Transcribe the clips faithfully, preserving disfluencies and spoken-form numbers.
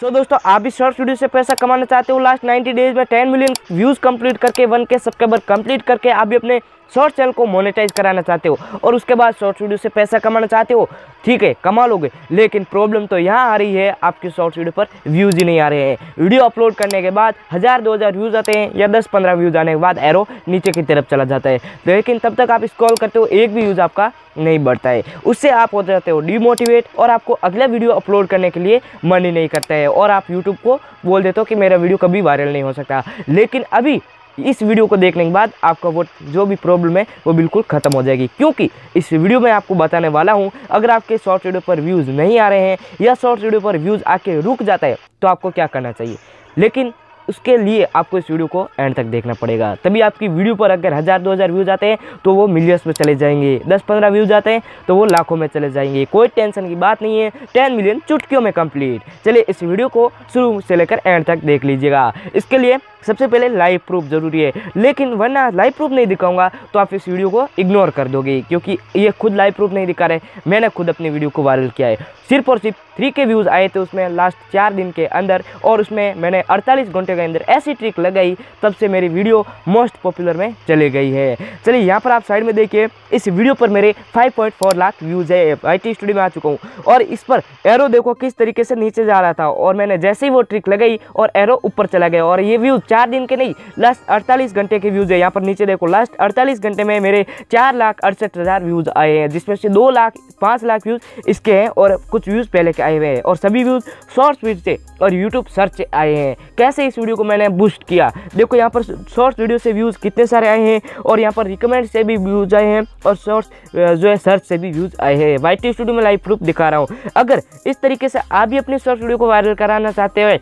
सो so, दोस्तों आप भी शॉर्ट्स वीडियो से पैसा कमाना चाहते हो, लास्ट नाइंटी डेज में टेन मिलियन व्यूज़ कंप्लीट करके वन के सब्सक्राइबर कंप्लीट करके आप भी अपने शॉर्ट चैनल को मोनेटाइज कराना चाहते हो और उसके बाद शॉर्ट्स वीडियो से पैसा कमाना चाहते हो, ठीक है कमा लोगे। लेकिन प्रॉब्लम तो यहाँ आ रही है आपकी शॉर्ट्स वीडियो पर व्यूज़ ही नहीं आ रहे हैं। वीडियो अपलोड करने के बाद हज़ार दो हज़ार व्यूज़ आते हैं या दस पंद्रह व्यूज़ आने के बाद एरो नीचे की तरफ चला जाता है, लेकिन तब तक आप स्क्रॉल करते हो एक भी व्यूज़ आपका नहीं बढ़ता है। उससे आप हो जाते हो डिमोटिवेट और आपको अगला वीडियो अपलोड करने के लिए मन ही नहीं करता है और आप यूट्यूब को बोल देते हो कि मेरा वीडियो कभी वायरल नहीं हो सकता। लेकिन अभी इस वीडियो को देखने के बाद आपका वो जो भी प्रॉब्लम है वो बिल्कुल ख़त्म हो जाएगी, क्योंकि इस वीडियो में आपको बताने वाला हूं अगर आपके शॉर्ट वीडियो पर व्यूज़ नहीं आ रहे हैं या शॉर्ट वीडियो पर व्यूज़ आके रुक जाता है तो आपको क्या करना चाहिए। लेकिन उसके लिए आपको इस वीडियो को एंड तक देखना पड़ेगा, तभी आपकी वीडियो पर अगर हज़ार दो हज़ार व्यूज़ आते हैं तो वो मिलियंस में चले जाएंगे, दस पंद्रह व्यूज़ आते हैं तो वो लाखों में चले जाएंगे। कोई टेंशन की बात नहीं है, टेन मिलियन चुटकियों में कंप्लीट। चलिए इस वीडियो को शुरू से लेकर एंड तक देख लीजिएगा। इसके लिए सबसे पहले लाइव प्रूफ ज़रूरी है, लेकिन वरना लाइव प्रूफ नहीं दिखाऊंगा तो आप इस वीडियो को इग्नोर कर दोगे, क्योंकि ये खुद लाइव प्रूफ नहीं दिखा रहे। मैंने खुद अपनी वीडियो को वायरल किया है, सिर्फ और सिर्फ थ्री के व्यूज़ आए थे उसमें लास्ट चार दिन के अंदर, और उसमें मैंने अड़तालीस घंटे के अंदर ऐसी ट्रिक लगाई, तब से मेरी वीडियो मोस्ट पॉपुलर में चली गई है। चलिए यहाँ पर आप साइड में देखिए, इस वीडियो पर मेरे five point four lakh views है, आई टी स्टूडियो में आ चुका हूँ और इस पर एरो देखो किस तरीके से नीचे जा रहा था और मैंने जैसे ही वो ट्रिक लगाई और एरो ऊपर चला गया। और ये व्यूज़ चार दिन के नहीं, लास्ट अड़तालीस घंटे के व्यूज़ है। यहाँ पर नीचे देखो लास्ट अड़तालीस घंटे में मेरे चार लाख अड़सठ हज़ार व्यूज़ आए हैं, जिसमें से दो लाख पाँच लाख व्यूज़ इसके हैं और कुछ व्यूज़ पहले के आए हुए हैं और सभी व्यूज़ शॉर्ट्स वीडियो से और यूट्यूब सर्च से आए हैं। कैसे इस वीडियो को मैंने बूस्ट किया, देखो यहाँ पर शॉर्ट्स वीडियो से व्यूज़ कितने सारे आए हैं और यहाँ पर रिकमेंड से भी व्यूज़ आए हैं और शॉर्ट्स जो है सर्च से भी व्यूज़ आए हैं। वाई टी स्टूडियो में लाइव प्रूफ दिखा रहा हूँ। अगर इस तरीके से आप भी अपने शॉर्ट्स वीडियो को वायरल कराना चाहते हैं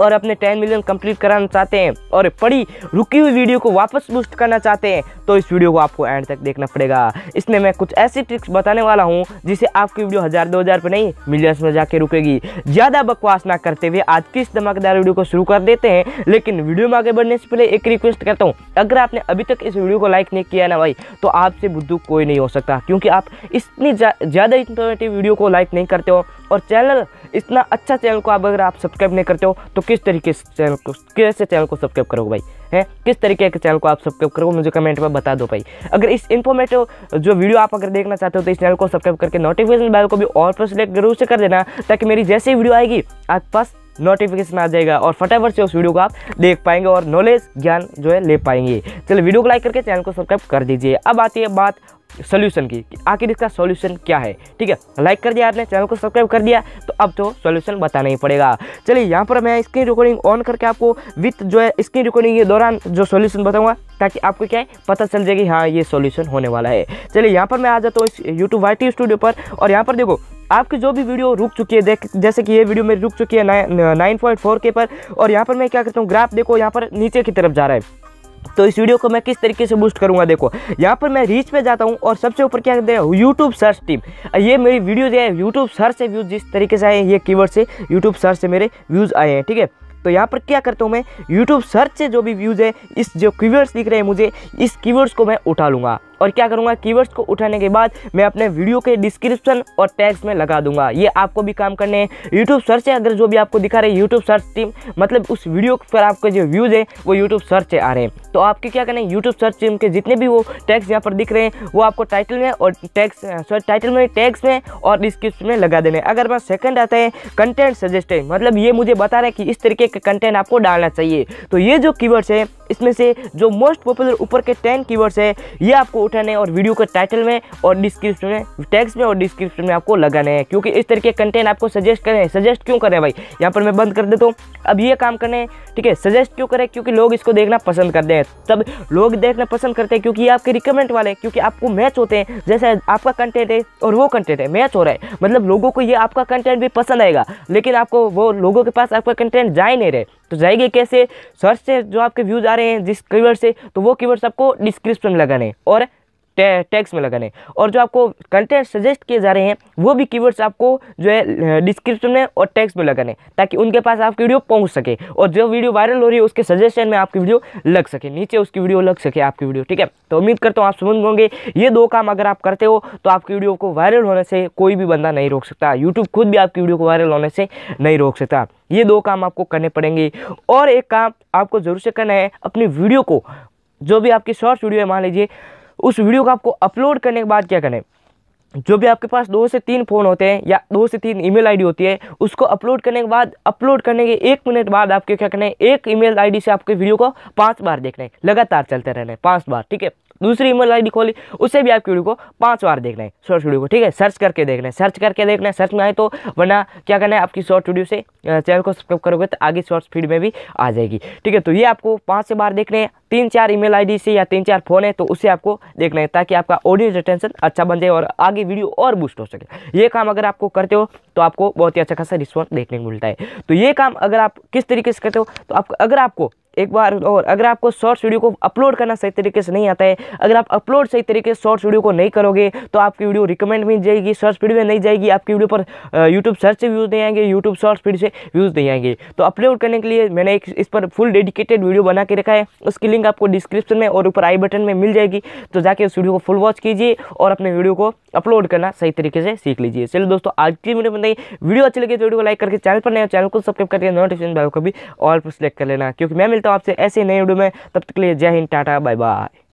और अपने टेन मिलियन कंप्लीट कराना चाहते हैं और पड़ी रुकी हुई वीडियो को वापस बूस्ट करना चाहते हैं तो इस वीडियो को आपको एंड तक देखना पड़ेगा। इसमें मैं कुछ ऐसी ट्रिक्स बताने वाला हूं जिससे आपकी वीडियो हज़ार दो हज़ार पर नहीं मिलियंस में जाके रुकेगी। ज़्यादा बकवास ना करते हुए आज की इस धमाकेदार वीडियो को शुरू कर देते हैं। लेकिन वीडियो में आगे बढ़ने से पहले एक रिक्वेस्ट करता हूँ, अगर आपने अभी तक इस वीडियो को लाइक नहीं किया ना भाई तो आपसे बुद्धू कोई नहीं हो सकता, क्योंकि आप इतनी ज़्यादा इंफॉर्मेटिव वीडियो को लाइक नहीं करते हो और चैनल इतना अच्छा चैनल को आप अगर आप सब्सक्राइब नहीं करते हो तो किस तरीके से चैनल को कैसे चैनल को सब्सक्राइब करोगे भाई, हैं किस तरीके के चैनल को आप सब्सक्राइब करोगे मुझे कमेंट में बता दो भाई। अगर इस इन्फॉर्मेटिव जो वीडियो आप अगर देखना चाहते हो तो इस चैनल को सब्सक्राइब करके नोटिफिकेशन बेल को भी और पर सिलेक्ट जरूर से कर देना, ताकि मेरी जैसे ही वीडियो आएगी आपके पास नोटिफिकेशन आ जाएगा और फटाफट से उस वीडियो को आप देख पाएंगे और नॉलेज ज्ञान जो है ले पाएंगे। चलिए वीडियो को लाइक करके चैनल को सब्सक्राइब कर दीजिए। अब आती है बात सॉल्यूशन की, आखिर इसका सॉल्यूशन क्या है। ठीक है, लाइक कर दिया आपने, चैनल को सब्सक्राइब कर दिया तो अब तो सॉल्यूशन बताना ही पड़ेगा। चलिए यहाँ पर मैं स्क्रीन रिकॉर्डिंग ऑन करके आपको विथ जो है स्क्रीन रिकॉर्डिंग के दौरान जो सॉल्यूशन बताऊंगा, ताकि आपको क्या है पता चल जाएगी हाँ ये सॉल्यूशन होने वाला है। चलिए यहाँ पर मैं आ जाता हूँ इस यूट्यूब वाई टी स्टूडियो पर और यहाँ पर देखो आपकी जो भी वीडियो रुक चुकी है, जैसे कि ये वीडियो मेरी रुक चुकी है नाइन पॉइंट फोर के पर, और यहाँ पर मैं क्या करता हूँ ग्राफ देखो यहाँ पर नीचे की तरफ जा रहा है। तो इस वीडियो को मैं किस तरीके से बूस्ट करूंगा, देखो यहाँ पर मैं रीच पे जाता हूँ और सबसे ऊपर क्या कहते हैं यूट्यूब सर्च टीम, ये मेरी वीडियो जो है यूट्यूब सर्च से व्यूज़ जिस तरीके से आए हैं ये कीवर्ड से यूट्यूब सर्च से मेरे व्यूज़ आए हैं। ठीक है, तो यहाँ पर क्या करता हूँ मैं यूट्यूब सर्च से जो भी व्यूज़ है इस जो कीवर्ड्स दिख रहे हैं मुझे, इस कीवर्ड्स को मैं उठा लूँगा और क्या करूँगा कीवर्ड्स को उठाने के बाद मैं अपने वीडियो के डिस्क्रिप्शन और टैग्स में लगा दूंगा। ये आपको भी काम करने हैं। यूट्यूब सर्च से अगर जो भी आपको दिखा रहे हैं यूट्यूब सर्च टीम, मतलब उस वीडियो पर आपके जो व्यूज़ है वो यूट्यूब सर्च से आ रहे हैं, तो आपके क्या करना है यूट्यूब सर्च टीम के जितने भी वो टैग्स यहाँ पर दिख रहे हैं वो आपको टाइटल में और टैग्स सॉरी टाइटल में टैग्स में और डिस्क्रिप्शन में लगा देने। अगर मैं सेकेंड आता है कंटेंट सजेस्टेड, मतलब ये मुझे बता रहा है कि इस तरीके का कंटेंट आपको डालना चाहिए। तो ये जो कीवर्ड्स है इसमें से जो मोस्ट पॉपुलर ऊपर के टेन कीवर्ड्स है ये आपको उठाने और वीडियो के टाइटल में और डिस्क्रिप्शन में टैग्स में और डिस्क्रिप्शन में आपको लगाने हैं, क्योंकि इस तरीके कंटेंट आपको सजेस्ट करें हैं। सजेस्ट क्यों करें भाई, यहाँ पर मैं बंद कर देता हूँ। अब ये काम करने हैं, ठीक है, सजेस्ट क्यों करें क्योंकि लोग इसको देखना पसंद करते हैं, तब लोग देखना पसंद करते हैं क्योंकि ये आपके रिकमेंड वाले, क्योंकि आपको मैच होते हैं। जैसे आपका कंटेंट है और वो कंटेंट है मैच हो रहा है, मतलब लोगों को ये आपका कंटेंट भी पसंद आएगा, लेकिन आपको वो लोगों के पास आपका कंटेंट जा ही नहीं रहे। तो जाएंगे कैसे, सर्च से जो आपके व्यूज़ आ रहे हैं जिस कीवर्ड से, तो वो कीवर्ड्स आपको डिस्क्रिप्शन में लगाने और टैग्स में लगाने। और जो आपको कंटेंट सजेस्ट किए जा रहे हैं वो भी कीवर्ड्स आपको जो है डिस्क्रिप्शन में और टैग्स में लगाने, ताकि उनके पास आपकी वीडियो पहुँच सके और जो वीडियो वायरल हो रही है उसके सजेशन में आपकी वीडियो लग सके, नीचे उसकी वीडियो लग सके आपकी वीडियो। ठीक है, तो उम्मीद करता हूँ आप समझ होंगे। ये दो काम अगर आप करते हो तो आपकी वीडियो को वायरल होने से कोई भी बंदा नहीं रोक सकता, यूट्यूब खुद भी आपकी वीडियो को वायरल होने से नहीं रोक सकता। ये दो काम आपको करने पड़ेंगे। और एक काम आपको जरूर से करना है, अपनी वीडियो को जो भी आपकी शॉर्ट्स वीडियो है मान लीजिए, उस वीडियो को आपको अपलोड करने के बाद क्या करें, जो भी आपके पास दो से तीन फ़ोन होते हैं या दो से तीन ईमेल आईडी होती है, उसको अपलोड करने के बाद, अपलोड करने के एक मिनट बाद आपके क्या करना है, एक ईमेल आईडी से आपके वीडियो को पाँच बार देखना है, लगातार चलते रहना है पाँच बार। ठीक है, दूसरी ईमेल आईडी खोली, उससे भी आपकी वीडियो को पाँच बार देखना है, शॉर्ट वीडियो को। ठीक है, सर्च करके देखना है, सर्च करके देखना है, सर्च में आए तो, वरना क्या करना है, आपकी शॉर्ट वीडियो से चैनल को सब्सक्राइब करोगे तो आगे शॉर्ट फीड में भी आ जाएगी। ठीक है, तो ये आपको पाँच से बार देखने हैं, तीन चार ईमेल आईडी से या तीन चार फोन है तो उससे आपको देखना है, ताकि आपका ऑडियंस रिटेंशन अच्छा बन जाए और आगे वीडियो और बूस्ट हो सके। ये काम अगर आपको करते हो तो आपको बहुत ही अच्छा खासा रिस्पॉन्स देखने को मिलता है। तो ये काम अगर आप किस तरीके से करते हो तो आप, अगर आपको एक बार और, अगर आपको शॉर्ट्स वीडियो को अपलोड करना सही तरीके से नहीं आता है, अगर आप अपलोड सही तरीके से शॉर्ट्स वीडियो को नहीं करोगे तो आपकी वीडियो रिकमेंड में जाएगी, सर्च फीड में नहीं जाएगी, आपकी वीडियो पर यूट्यूब सर्च से व्यूज़ नहीं आएंगे, यूट्यूब शॉर्ट्स फीड से व्यूज़ नहीं आएंगे। तो अपलोड करने के लिए मैंने एक इस पर फुल डेडिकेटेड वीडियो बना के रखा है, उसकी लिंक आपको डिस्क्रिप्शन में और ऊपर आई बटन में मिल जाएगी। तो जाके उस वीडियो को फुल वॉच कीजिए और अपने वीडियो को अपलोड करना सही तरीके से सीख लीजिए। चलिए दोस्तों, आज की वीडियो में नहीं, वीडियो अच्छी लगी तो वीडियो को लाइक करके, चैनल पर नए चैनल को सब्सक्राइब करके नोटिफिकेशन बेल को भी ऑल पर सेलेक्ट कर लेना, क्योंकि मैं मिलता हूँ आपसे ऐसे नए वीडियो में। तब तक के लिए जय हिंद, टाटा, बाय बाय।